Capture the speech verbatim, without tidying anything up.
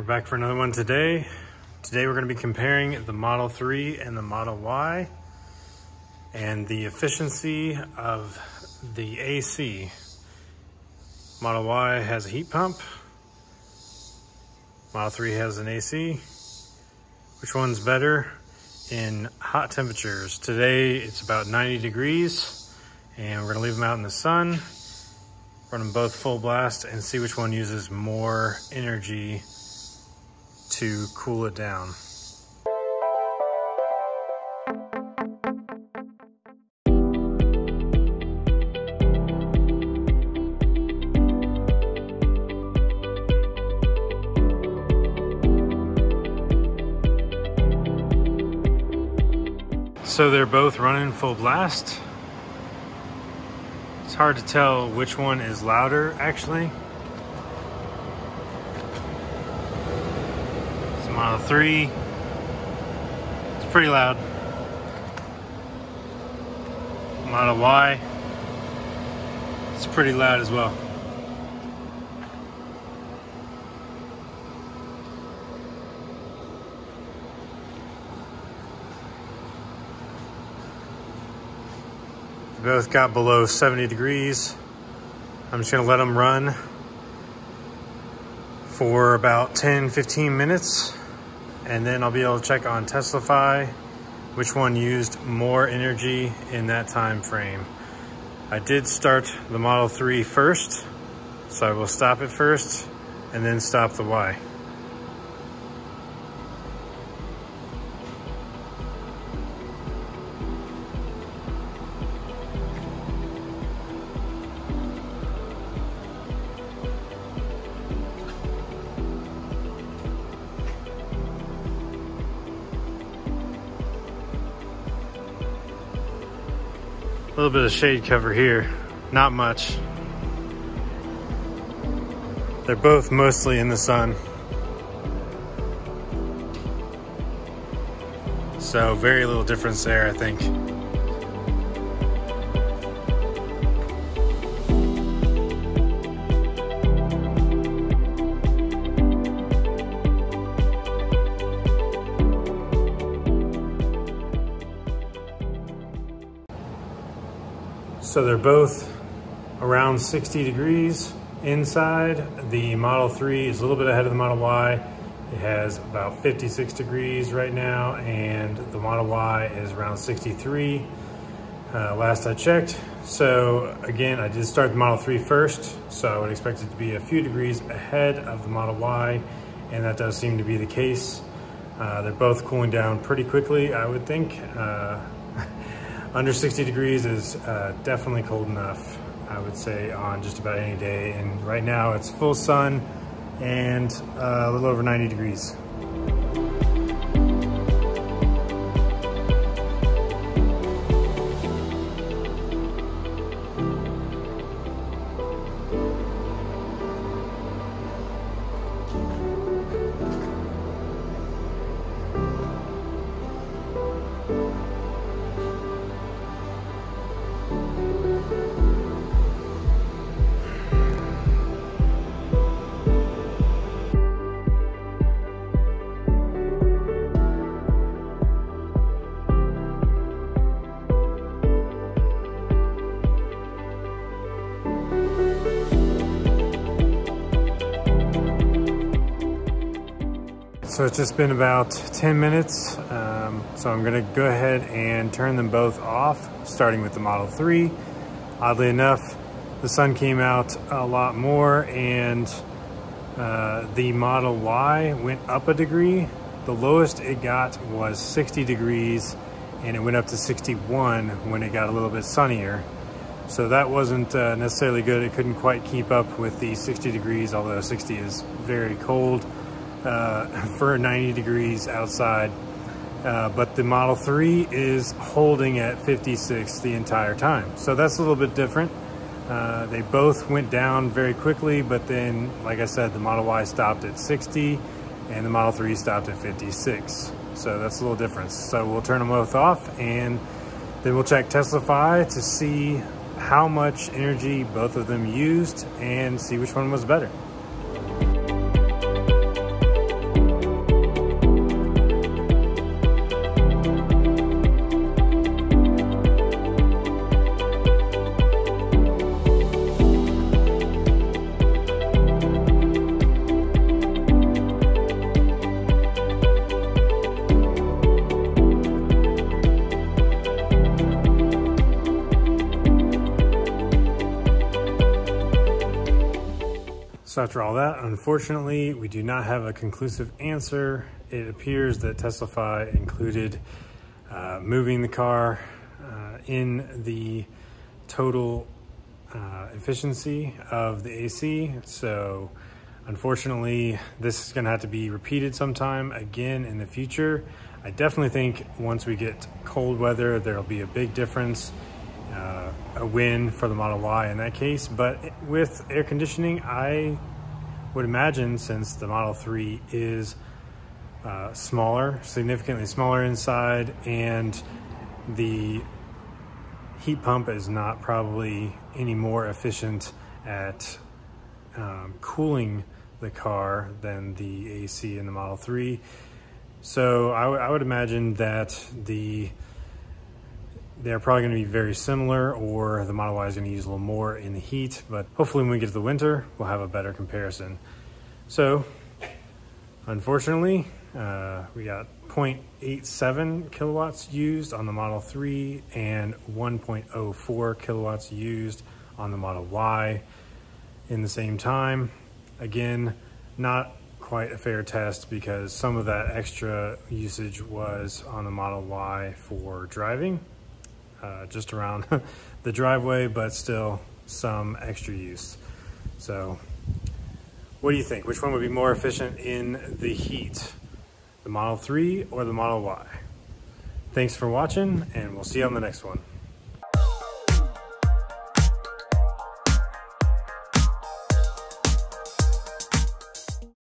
We're back for another one today. Today we're going to be comparing the Model three and the Model Y and the efficiency of the A C. Model Y has a heat pump. Model three has an A C. Which one's better in hot temperatures? Today it's about ninety degrees and we're going to leave them out in the sun. Run them both full blast and see which one uses more energy to cool it down. So they're both running full blast. It's hard to tell which one is louder actually. Model three, it's pretty loud. Model Y, it's pretty loud as well. They both got below seventy degrees. I'm just gonna let them run for about ten, fifteen minutes. And then I'll be able to check on TeslaFi which one used more energy in that time frame. I did start the Model three first, so I will stop it first and then stop the Y. A little bit of shade cover here, not much. They're both mostly in the sun. So very little difference there, I think. So they're both around sixty degrees inside. The Model three is a little bit ahead of the Model Y. It has about fifty-six degrees right now, and the Model Y is around sixty-three, uh, last I checked. So again, I did start the Model three first, so I would expect it to be a few degrees ahead of the Model Y, and that does seem to be the case. Uh, they're both cooling down pretty quickly, I would think. Uh, Under sixty degrees is uh, definitely cold enough, I would say, on just about any day. And right now it's full sun and uh, a little over ninety degrees. So it's just been about ten minutes, um, so I'm gonna go ahead and turn them both off, starting with the Model three. Oddly enough, the sun came out a lot more, and uh, the Model Y went up a degree. The lowest it got was sixty degrees, and it went up to sixty-one when it got a little bit sunnier. So that wasn't uh, necessarily good. It couldn't quite keep up with the sixty degrees, although sixty is very cold. Uh, for ninety degrees outside, uh, but the Model three is holding at fifty-six the entire time. So that's a little bit different. Uh, they both went down very quickly, but then, like I said, the Model Y stopped at sixty and the Model three stopped at fifty-six. So that's a little difference. So we'll turn them both off and then we'll check TeslaFi to see how much energy both of them used and see which one was better. So after all that, unfortunately, we do not have a conclusive answer. It appears that TeslaFi included uh, moving the car uh, in the total uh, efficiency of the A C. So unfortunately, this is gonna have to be repeated sometime again in the future. I definitely think once we get cold weather, there'll be a big difference. Uh, a win for the Model Y in that case, but with air conditioning, I would imagine, since the Model three is uh, smaller, significantly smaller inside, and the heat pump is not probably any more efficient at um, cooling the car than the A C in the Model three. So I, I would imagine that the they're probably going to be very similar, or the Model Y is going to use a little more in the heat, but hopefully when we get to the winter, we'll have a better comparison. So unfortunately, uh, we got zero point eight seven kilowatts used on the Model three and one point zero four kilowatts used on the Model Y in the same time. Again, not quite a fair test because some of that extra usage was on the Model Y for driving. Uh, just around the driveway, but still some extra use. So what do you think? Which one would be more efficient in the heat? The Model three or the Model Y? Thanks for watching, and we'll see you on the next one.